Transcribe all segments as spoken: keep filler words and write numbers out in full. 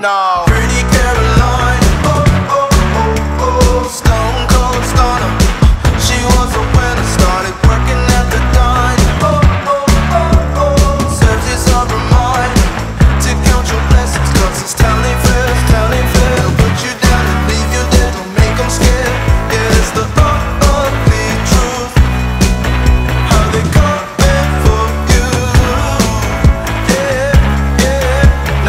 No. Pretty Caroline, oh, oh, oh, oh, stone cold stunner. She was a winner, started working at the dime. Oh, oh, oh, oh, serves his over mind to count your blessings, cause it's telling fair, telling fair. They'll put you down and leave you dead, don't make them scared. Yeah, it's the ugly truth, how they come back for you. Yeah, yeah,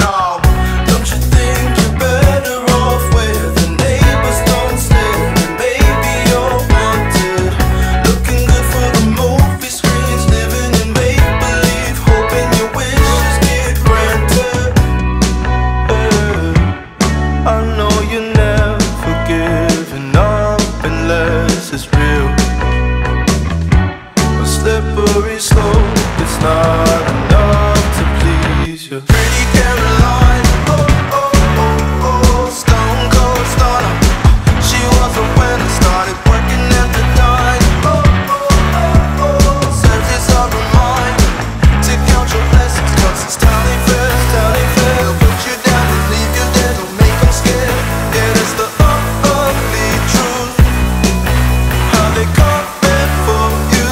no. Slippery slope, it's not enough to please you. Pretty Caroline, oh, oh, oh, oh, stone cold stunner. She was a winner, started working at the dime. Oh, oh, oh, oh, serves his over mind to count your blessings, cause it's tally fair, tally fair. They'll put you down and leave you dead, don't make them scared. Yeah, that's the ugly truth, how they come back for you.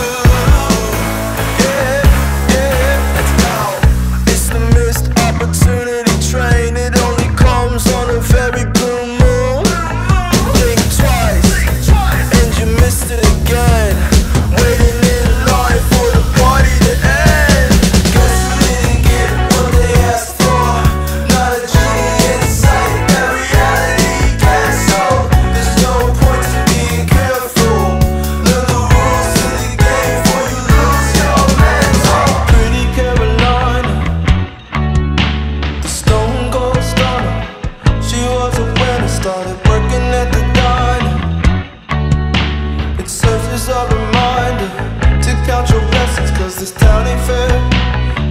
This town ain't fair.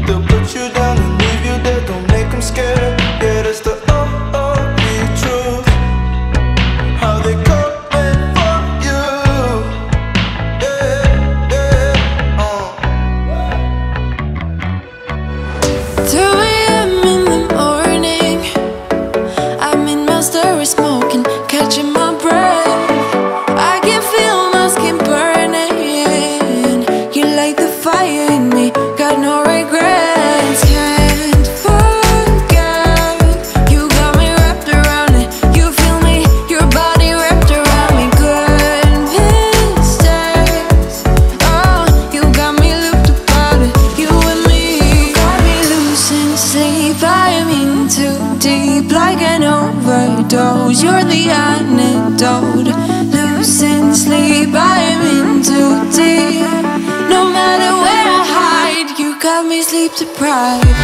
They'll put you down and leave you dead, don't make them scared. Yeah, that's the ugly truth, how they come and fuck you. Yeah, yeah, uh. two A M in the morning, I'm in my story smoking, catching my breath. I can feel my skin burning, you light the fire in me, got no regrets. Can't forget, you got me wrapped around it. You feel me, your body wrapped around me. Good mistakes, oh, you got me looped about it. You and me, you got me losing sleep. I am in too deep, like an overdose. You're the antidote. Losing sleep, I am in too deep. No matter where I hide, you got me sleep deprived.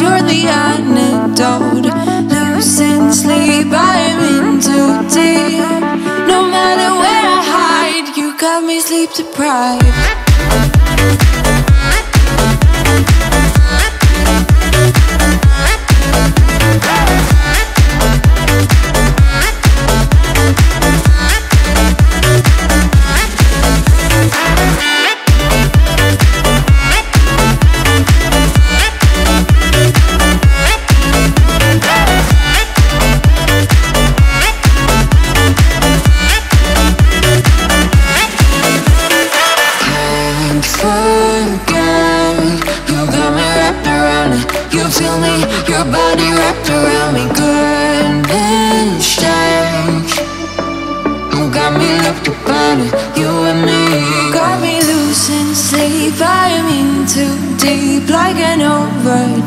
You're the antidote. Losing sleep, I'm in too deep. No matter where I hide, you got me sleep deprived.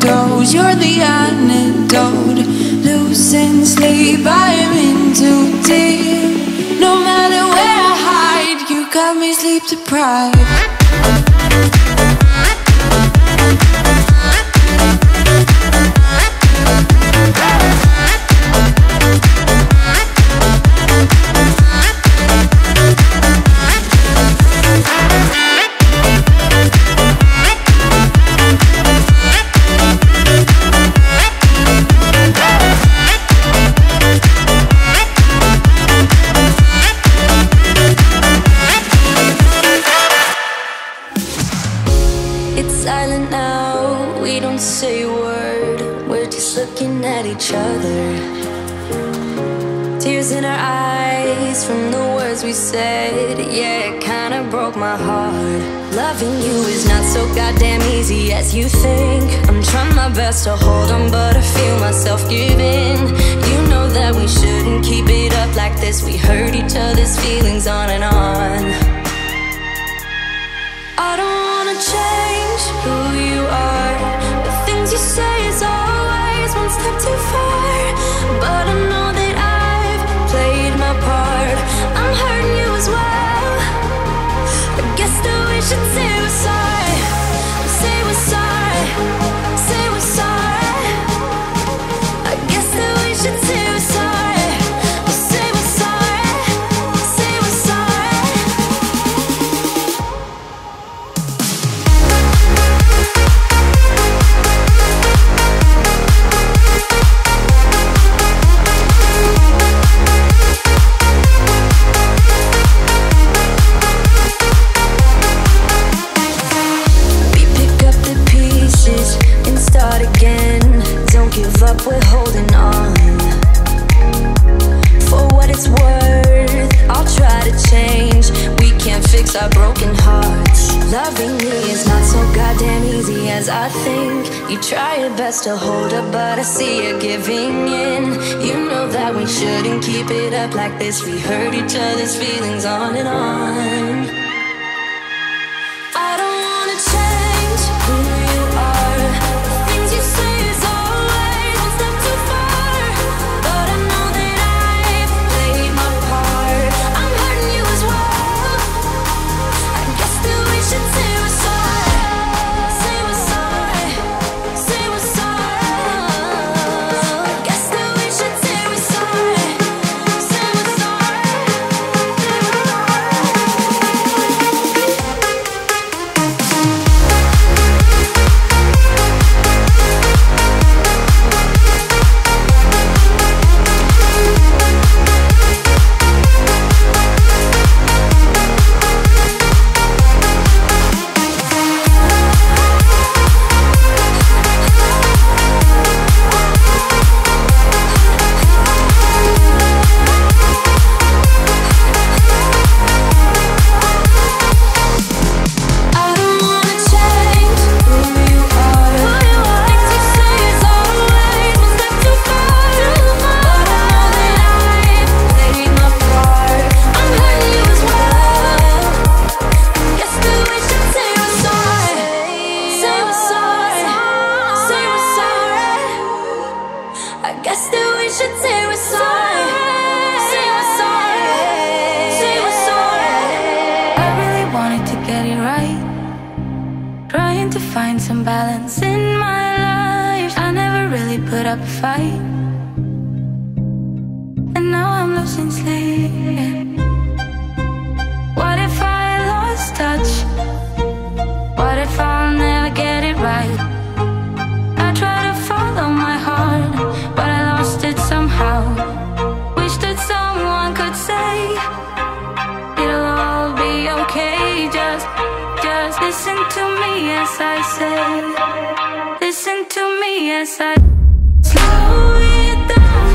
toes, you're the antidote. Losing sleep, I am in too deep. No matter where I hide, you got me sleep deprived. Silent now, we don't say a word. We're just looking at each other. Tears in our eyes from the words we said. Yeah, it kinda broke my heart. Loving you is not so goddamn easy as you think. I'm trying my best to hold on, but I feel myself giving. You know that we shouldn't keep it up like this. We hurt each other's feelings on and on. I don't wanna change who you are. The things you say is always one step too far. But I know that I've played my part. I'm hurting you as well. I guess that we should say we're sorry. Say we're sorry. Say we're sorry. I guess that we should say we're sorry. Say we're sorry. Say we're sorry. Our broken hearts. Loving me is not so goddamn easy as I think. You try your best to hold up, but I see you giving in. You know that we shouldn't keep it up like this. We hurt each other's feelings on and on. I don't wanna change who you are. The things you say is always one step too far. But I know that I've played my part. I'm hurting you as well. Say we're sorry, say we're sorry, say we're sorry. I guess that we should say we're sorry, say we're find some balance in my life. I never really put up a fight, and now I'm losing sleep. What if I lost touch? What if I'll never get it right? I try to follow my heart, but I lost it somehow. Wish that someone could say it'll all be okay. Just Just listen to me as I say. Listen to me as I slow it down.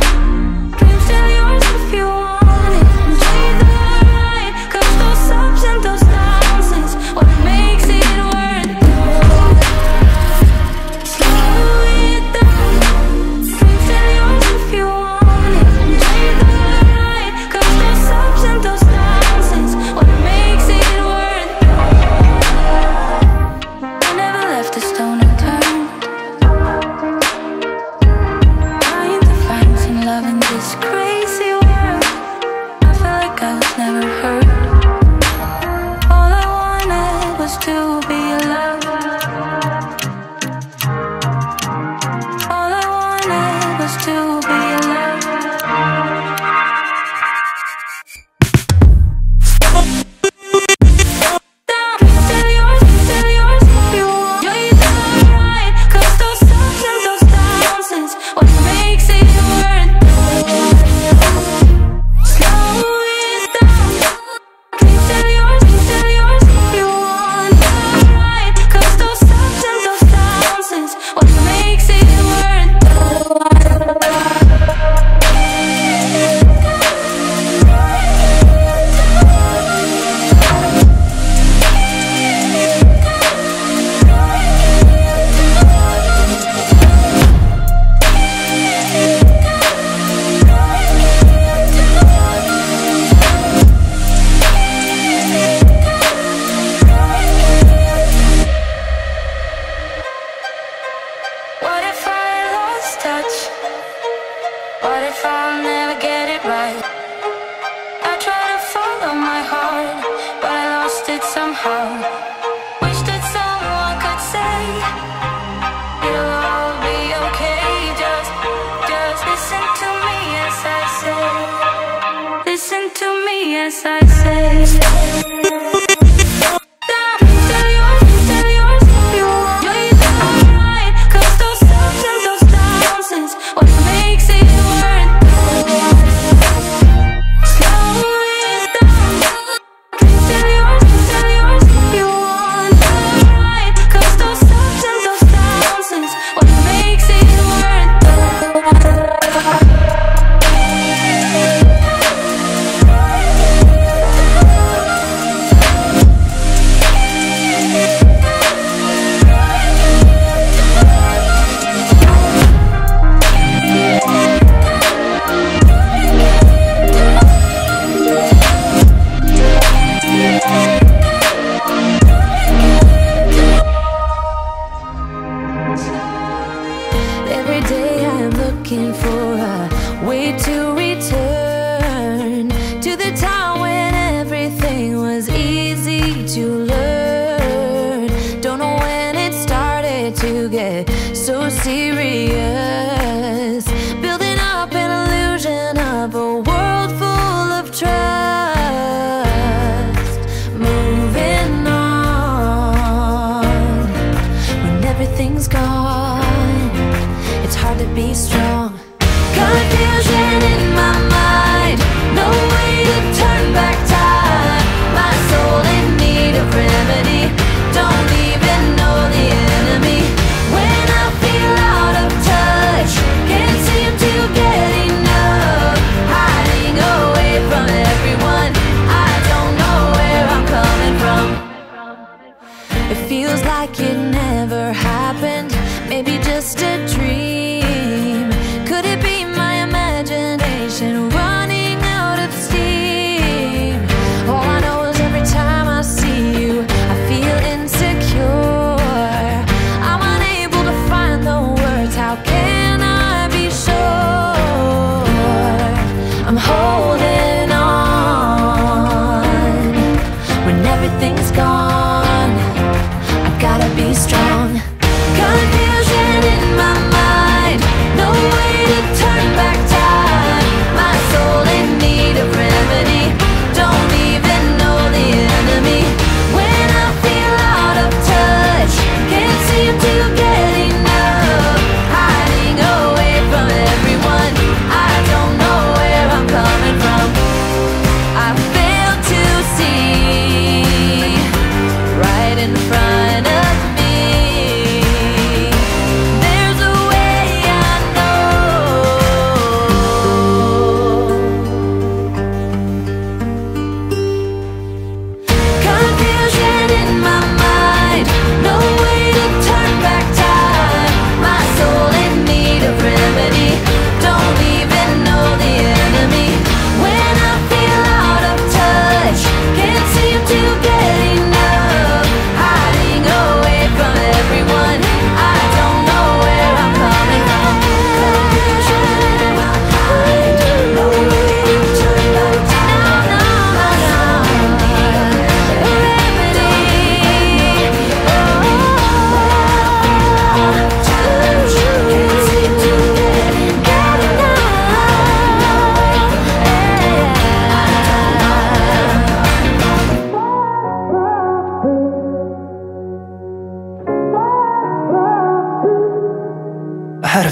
Dreams still yours if you want it. Enjoy the ride, 'cause those ups and those downs is what makes it worth it. Slow it down. Dreams still yours if you want it. Enjoy the ride, 'cause those ups and those downs is what makes it worth it. Stone unturned. Come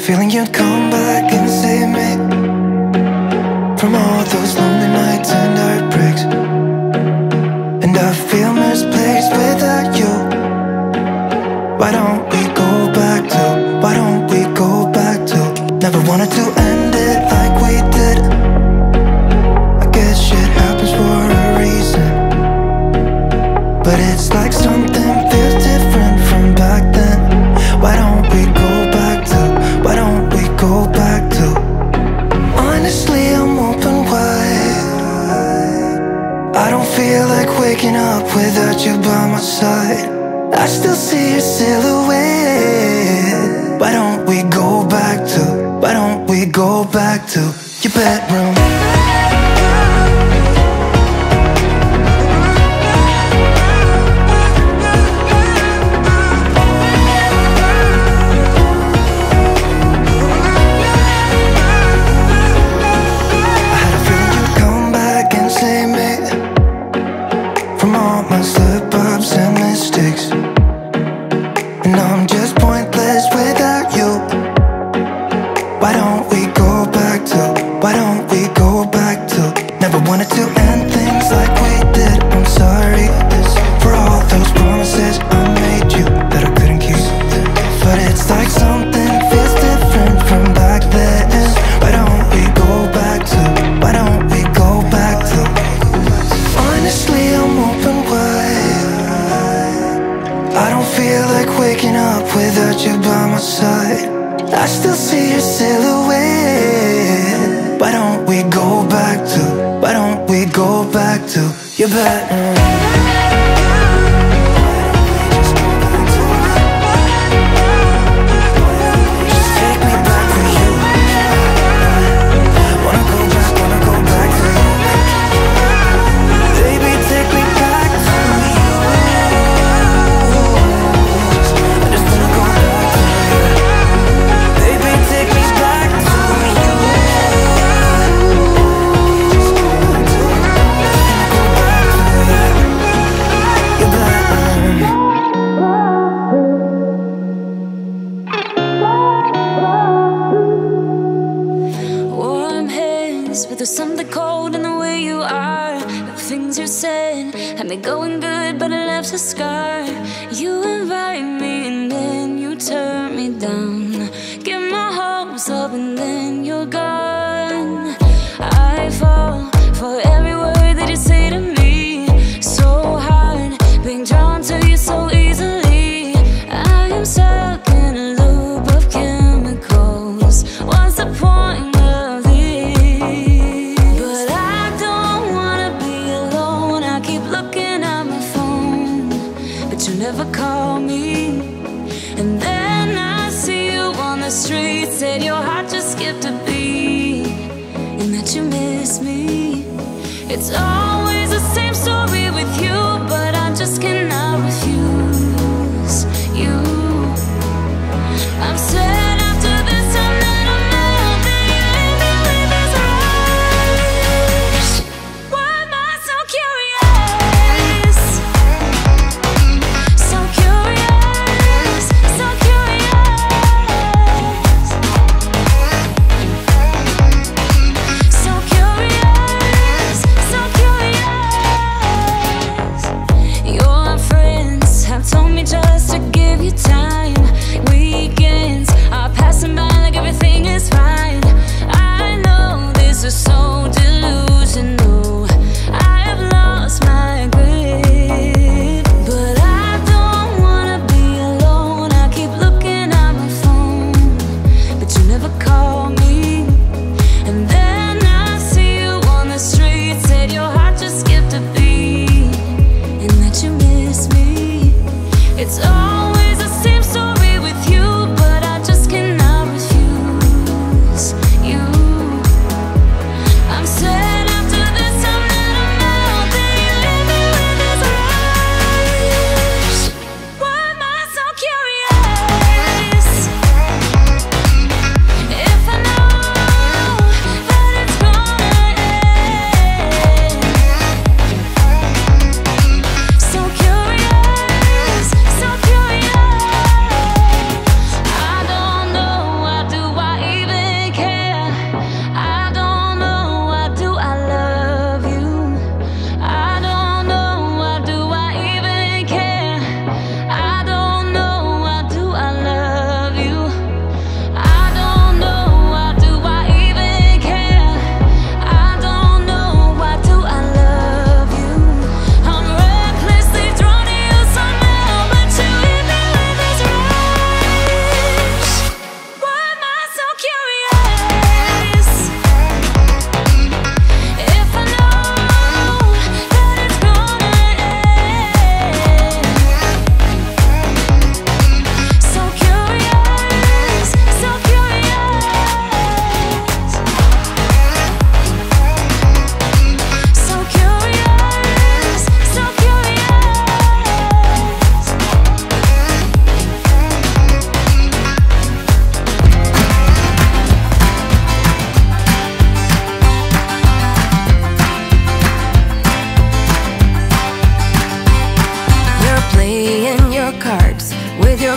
feeling you'd come back and save me from all those lonely nights and heartbreaks. And I feel misplaced without you. Why don't we go back to, why don't we go back to? Never wanted to end it like we did. I guess shit happens for a reason, but it's like something feels different from back then. Why don't we go back to, why don't we go back to? Honestly, I'm open wide. I don't feel like waking up without you by my side. I still see your silhouette. Why don't we go back to, why don't we go back to your bedroom? You're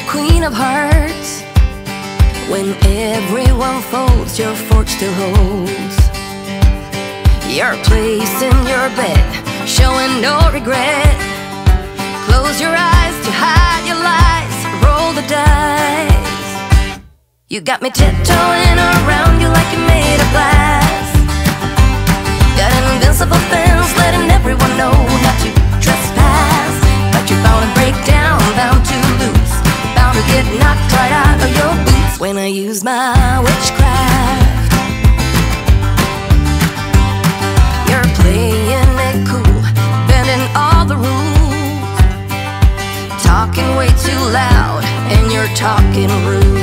queen of hearts. When everyone folds, your fork still holds. Your place in your bed, showing no regret. Close your eyes to hide your lies, roll the dice. You got me tiptoeing around you like you made of glass. Got an invincible fence, letting everyone know not to trespass. But you're bound to break down, bound to lose, bound to get knocked right out of your boots when I use my witchcraft. You're playing it cool, bending all the rules, talking way too loud, and you're talking rude.